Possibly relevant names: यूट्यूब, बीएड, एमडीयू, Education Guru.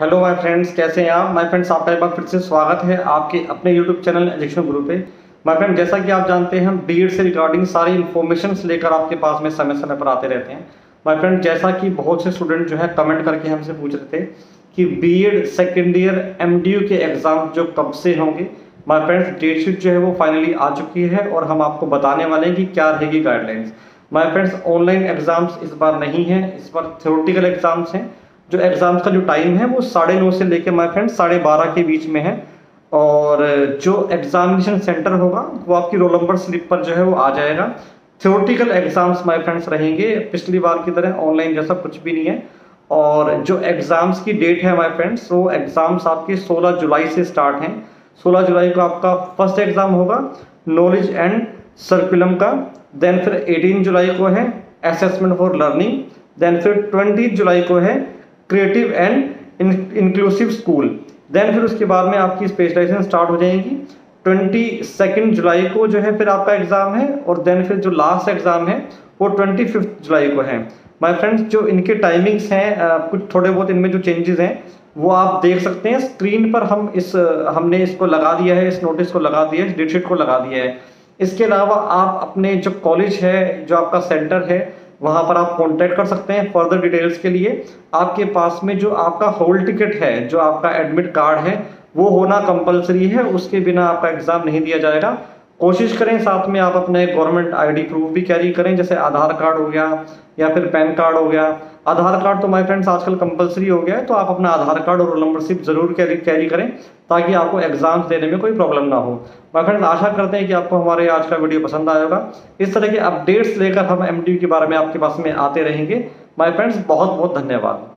Hello my friends, कैसे हैं आप? माय फ्रेंड्स, आपका एक बार फिर से स्वागत है आपके अपने यूट्यूब चैनल एजुकेशन गुरु पे। माय फ्रेंड, जैसा कि आप जानते हैं, हम बीएड से रिगार्डिंग सारी इन्फॉर्मेशंस लेकर आपके पास में समय समय पर आते रहते हैं। माय फ्रेंड, जैसा कि बहुत से स्टूडेंट जो है कमेंट करके हमसे पूछ रहे थे कि बीएड सेकेंड ईयर एमडीयू के एग्जाम जो कब से होंगे। माय फ्रेंड्स, डेट शीट जो है वो फाइनली आ चुकी है और हम आपको बताने वाले हैं कि क्या रहेगी guidelines. My friends, online exams इस बार नहीं है, इस बार थ्योरेटिकल एग्जाम्स हैं। जो एग्ज़ाम्स का जो टाइम है वो 9:30 से लेकर माय फ्रेंड 12:30 के बीच में है, और जो एग्जामिनेशन सेंटर होगा वो आपकी रोल नंबर स्लिप पर जो है वो आ जाएगा। थ्योरेटिकल एग्ज़ाम्स माय फ्रेंड्स रहेंगे, पिछली बार की तरह ऑनलाइन जैसा कुछ भी नहीं है। और जो एग्ज़ाम्स की डेट है माय फ्रेंड्स, वो एग्ज़ाम्स आपके 16 जुलाई से स्टार्ट हैं। 16 जुलाई को आपका फर्स्ट एग्ज़ाम होगा नॉलेज एंड सर्कुलम का, देन फिर 18 जुलाई को है असेसमेंट फॉर लर्निंग, देन फिर 20 जुलाई को है creative and inclusive school, then फिर उसके बाद में आपकी स्पेशलाइजेशन स्टार्ट हो जाएगी। 22 जुलाई को जो है फिर आपका एग्ज़ाम है, और देन फिर जो लास्ट एग्ज़ाम है वो 25 जुलाई को है। माय फ्रेंड्स, जो इनके टाइमिंग्स हैं, कुछ थोड़े बहुत इनमें जो चेंजेस हैं वो आप देख सकते हैं स्क्रीन पर। हमने इसको लगा दिया है, इस नोटिस को लगा दिया है, इस डेटशीट को लगा दिया है। इसके अलावा आप अपने जो कॉलेज है, जो आपका सेंटर है, वहाँ पर आप कॉन्टैक्ट कर सकते हैं फर्दर डिटेल्स के लिए। आपके पास में जो आपका हॉल टिकट है, जो आपका एडमिट कार्ड है, वो होना कंपलसरी है, उसके बिना आपका एग्ज़ाम नहीं दिया जाएगा। कोशिश करें साथ में आप अपना एक गवर्नमेंट आईडी प्रूफ भी कैरी करें, जैसे आधार कार्ड हो गया या फिर पैन कार्ड हो गया। आधार कार्ड तो माय फ्रेंड्स आजकल कंपलसरी हो गया है, तो आप अपना आधार कार्ड और रोल नंबर स्लिप जरूर कैरी करें ताकि आपको एग्जाम्स देने में कोई प्रॉब्लम ना हो। माय फ्रेंड्स, आशा करते हैं कि आपको हमारे आज का वीडियो पसंद आएगा। इस तरह के अपडेट्स लेकर हम एमडीयू के बारे में आपके पास में आते रहेंगे। माय फ्रेंड्स, बहुत बहुत धन्यवाद।